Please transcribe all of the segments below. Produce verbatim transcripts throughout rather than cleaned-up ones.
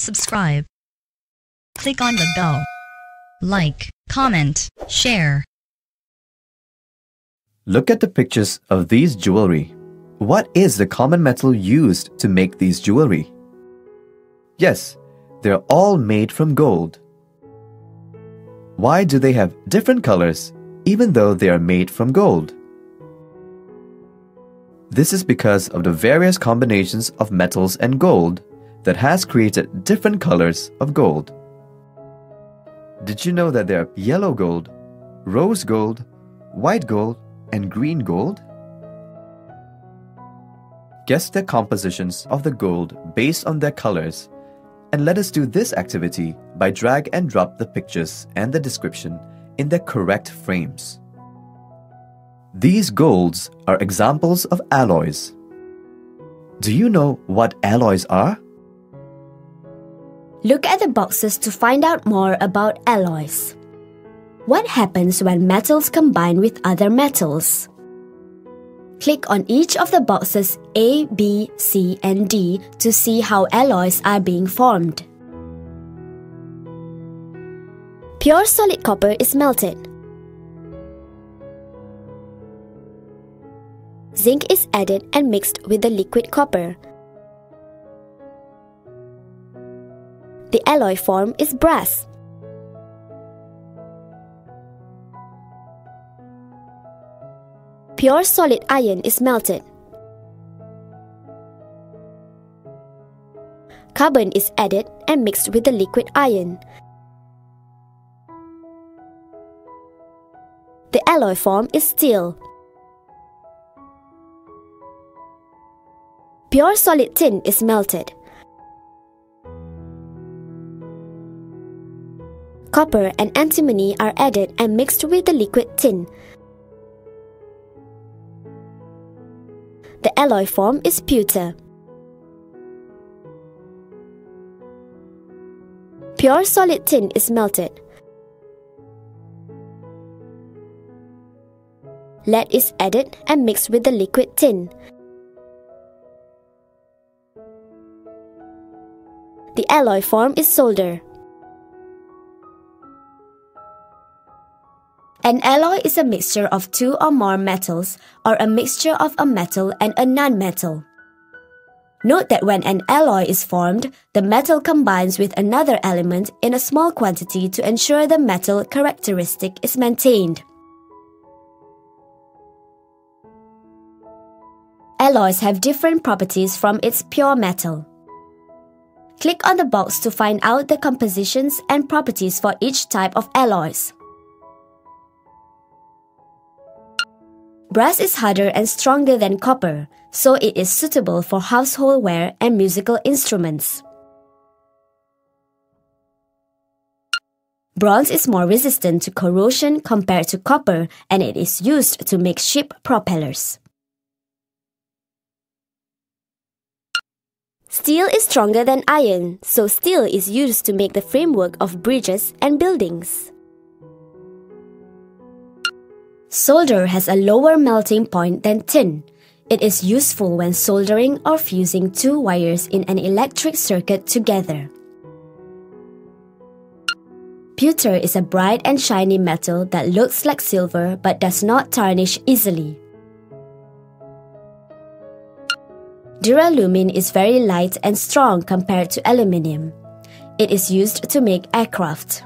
subscribe, click on the bell, like, comment, share. Look at the pictures of these jewelry. What is the common metal used to make these jewelry? Yes, they're all made from gold. Why do they have different colors even though they are made from gold? This is because of the various combinations of metals and gold that has created different colors of gold. Did you know that there are yellow gold, rose gold, white gold, and green gold? Guess the compositions of the gold based on their colors, and let us do this activity by drag and drop the pictures and the description in their correct frames. These golds are examples of alloys. Do you know what alloys are? Look at the boxes to find out more about alloys. What happens when metals combine with other metals? Click on each of the boxes A, B, C, and D to see how alloys are being formed. Pure solid copper is melted. Zinc is added and mixed with the liquid copper. The alloy form is brass. Pure solid iron is melted. Carbon is added and mixed with the liquid iron. The alloy form is steel. Pure solid tin is melted. Copper and antimony are added and mixed with the liquid tin. The alloy form is pewter. Pure solid tin is melted. Lead is added and mixed with the liquid tin. The alloy form is solder. An alloy is a mixture of two or more metals, or a mixture of a metal and a non-metal. Note that when an alloy is formed, the metal combines with another element in a small quantity to ensure the metal characteristic is maintained. Alloys have different properties from its pure metal. Click on the box to find out the compositions and properties for each type of alloys. Brass is harder and stronger than copper, so it is suitable for household wear and musical instruments. Bronze is more resistant to corrosion compared to copper, and it is used to make ship propellers. Steel is stronger than iron, so steel is used to make the framework of bridges and buildings. Solder has a lower melting point than tin. It is useful when soldering or fusing two wires in an electric circuit together. Pewter is a bright and shiny metal that looks like silver but does not tarnish easily. Duralumin is very light and strong compared to aluminium. It is used to make aircraft.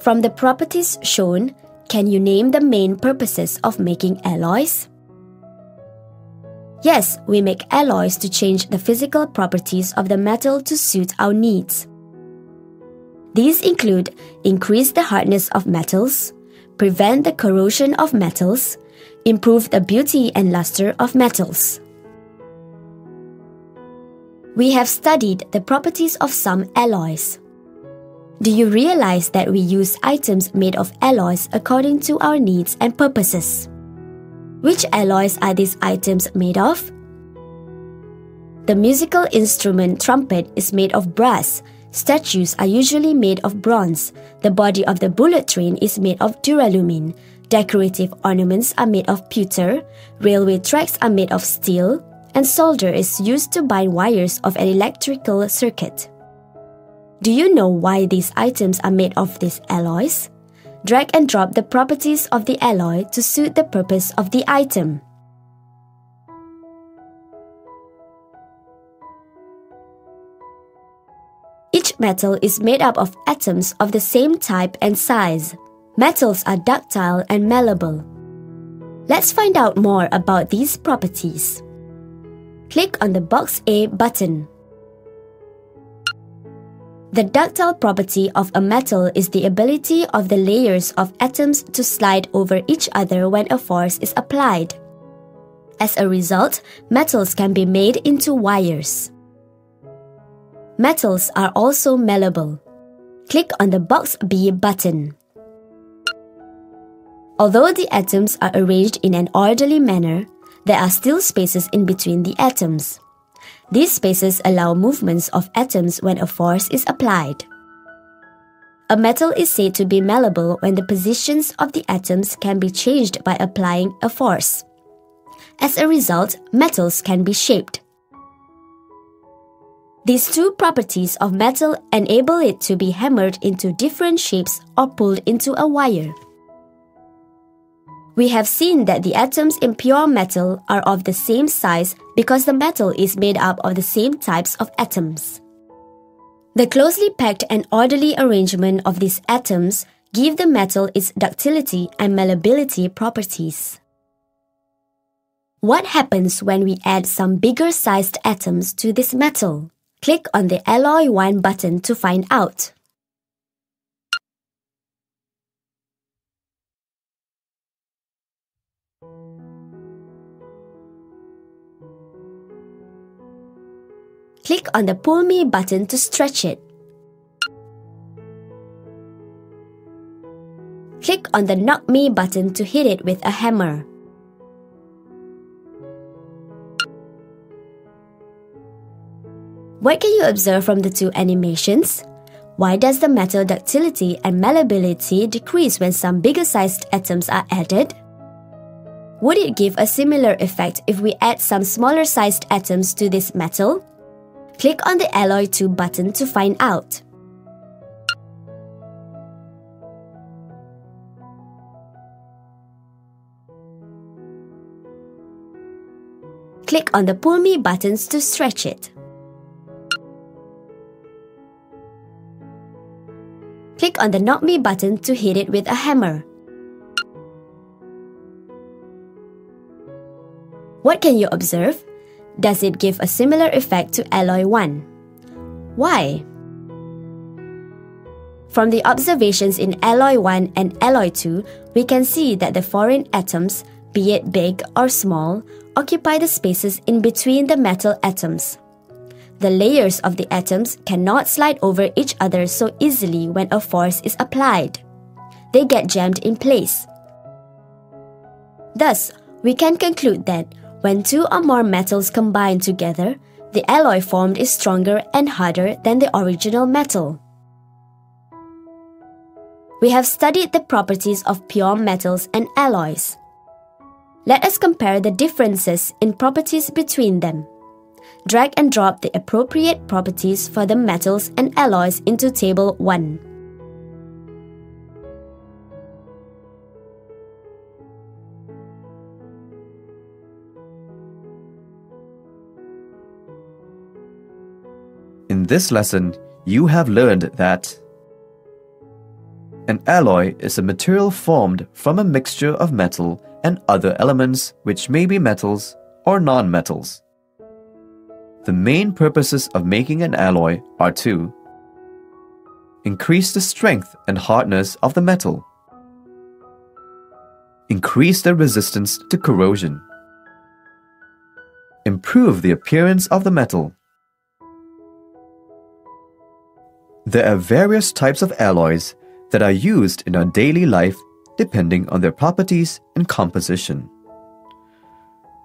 From the properties shown, can you name the main purposes of making alloys? Yes, we make alloys to change the physical properties of the metal to suit our needs. These include increase the hardness of metals, prevent the corrosion of metals, improve the beauty and luster of metals. We have studied the properties of some alloys. Do you realize that we use items made of alloys according to our needs and purposes? Which alloys are these items made of? The musical instrument trumpet is made of brass, statues are usually made of bronze, the body of the bullet train is made of duralumin, decorative ornaments are made of pewter, railway tracks are made of steel, and solder is used to bind wires of an electrical circuit. Do you know why these items are made of these alloys? Drag and drop the properties of the alloy to suit the purpose of the item. Each metal is made up of atoms of the same type and size. Metals are ductile and malleable. Let's find out more about these properties. Click on the Box A button. The ductile property of a metal is the ability of the layers of atoms to slide over each other when a force is applied. As a result, metals can be made into wires. Metals are also malleable. Click on the Box B button. Although the atoms are arranged in an orderly manner, there are still spaces in between the atoms. These spaces allow movements of atoms when a force is applied. A metal is said to be malleable when the positions of the atoms can be changed by applying a force. As a result, metals can be shaped. These two properties of metal enable it to be hammered into different shapes or pulled into a wire. We have seen that the atoms in pure metal are of the same size because the metal is made up of the same types of atoms. The closely packed and orderly arrangement of these atoms give the metal its ductility and malleability properties. What happens when we add some bigger-sized atoms to this metal? Click on the Alloy one button to find out. Click on the Pull Me button to stretch it. Click on the Knock Me button to hit it with a hammer. What can you observe from the two animations? Why does the metal ductility and malleability decrease when some bigger-sized atoms are added? Would it give a similar effect if we add some smaller-sized atoms to this metal? Click on the Alloy two button to find out. Click on the Pull Me buttons to stretch it. Click on the Knock Me button to hit it with a hammer. What can you observe? Does it give a similar effect to Alloy one? Why? From the observations in Alloy one and Alloy two, we can see that the foreign atoms, be it big or small, occupy the spaces in between the metal atoms. The layers of the atoms cannot slide over each other so easily when a force is applied. They get jammed in place. Thus, we can conclude that when two or more metals combine together, the alloy formed is stronger and harder than the original metal. We have studied the properties of pure metals and alloys. Let us compare the differences in properties between them. Drag and drop the appropriate properties for the metals and alloys into Table one. In this lesson, you have learned that an alloy is a material formed from a mixture of metal and other elements which may be metals or non-metals. The main purposes of making an alloy are to increase the strength and hardness of the metal, increase the resistance to corrosion, improve the appearance of the metal. There are various types of alloys that are used in our daily life depending on their properties and composition.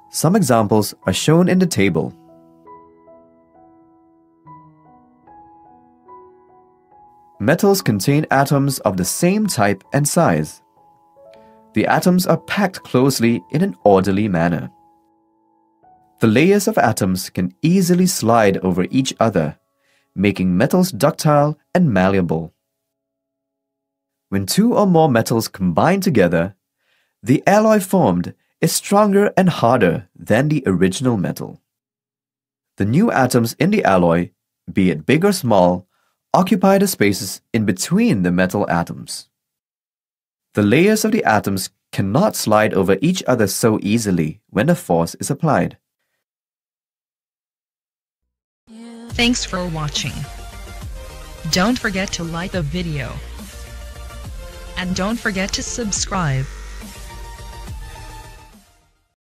Some examples are shown in the table. Metals contain atoms of the same type and size. The atoms are packed closely in an orderly manner. The layers of atoms can easily slide over each other, making metals ductile and malleable. When two or more metals combine together, the alloy formed is stronger and harder than the original metal. The new atoms in the alloy, be it big or small, occupy the spaces in between the metal atoms. The layers of the atoms cannot slide over each other so easily when a force is applied. Thanks for watching. Don't forget to like the video. And don't forget to subscribe.